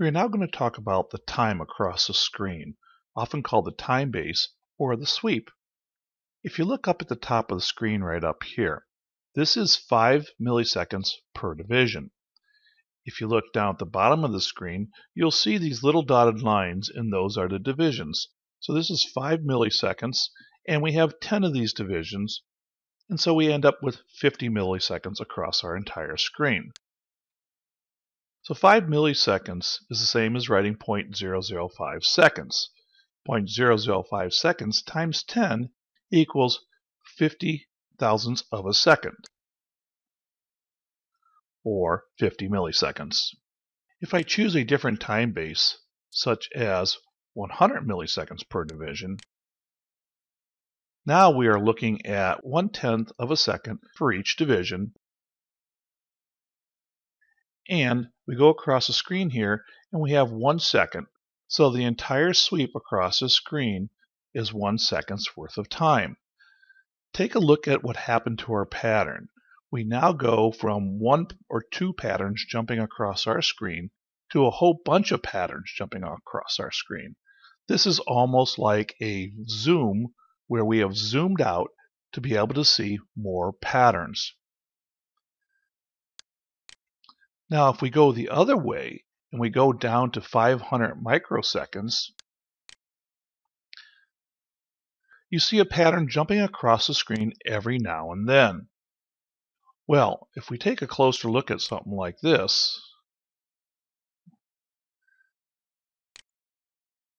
We are now going to talk about the time across the screen, often called the time base or the sweep. If you look up at the top of the screen right up here, this is 5 milliseconds per division. If you look down at the bottom of the screen, you'll see these little dotted lines, and those are the divisions. So this is 5 milliseconds, and we have 10 of these divisions, and so we end up with 50 milliseconds across our entire screen. So 5 milliseconds is the same as writing 0.005 seconds. 0.005 seconds times 10 equals 50 thousandths of a second, or 50 milliseconds. If I choose a different time base, such as 100 milliseconds per division, now we are looking at 1/10 of a second for each division. And we go across the screen here, and we have 1 second. So the entire sweep across the screen is 1 second's worth of time. Take a look at what happened to our pattern. We now go from one or two patterns jumping across our screen to a whole bunch of patterns jumping across our screen. This is almost like a zoom, where we have zoomed out to be able to see more patterns. Now, if we go the other way and we go down to 500 microseconds, you see a pattern jumping across the screen every now and then. Well, if we take a closer look at something like this,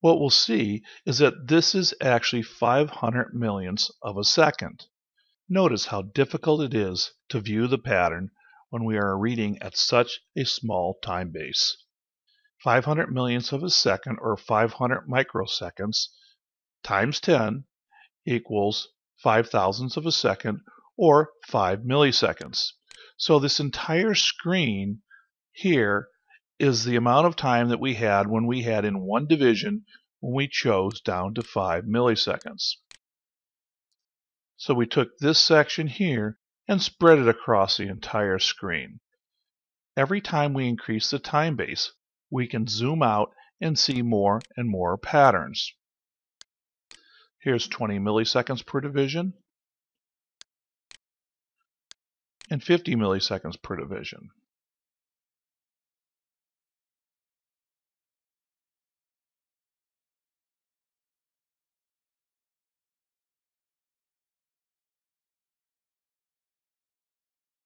what we'll see is that this is actually 500 millionths of a second. Notice how difficult it is to view the pattern when we are reading at such a small time base. 500 millionths of a second, or 500 microseconds, times 10 equals 5 thousandths of a second, or 5 milliseconds. So this entire screen here is the amount of time that we had when we had in one division when we chose down to 5 milliseconds. So we took this section here and spread it across the entire screen. Every time we increase the time base, we can zoom out and see more and more patterns. Here's 20 milliseconds per division and 50 milliseconds per division.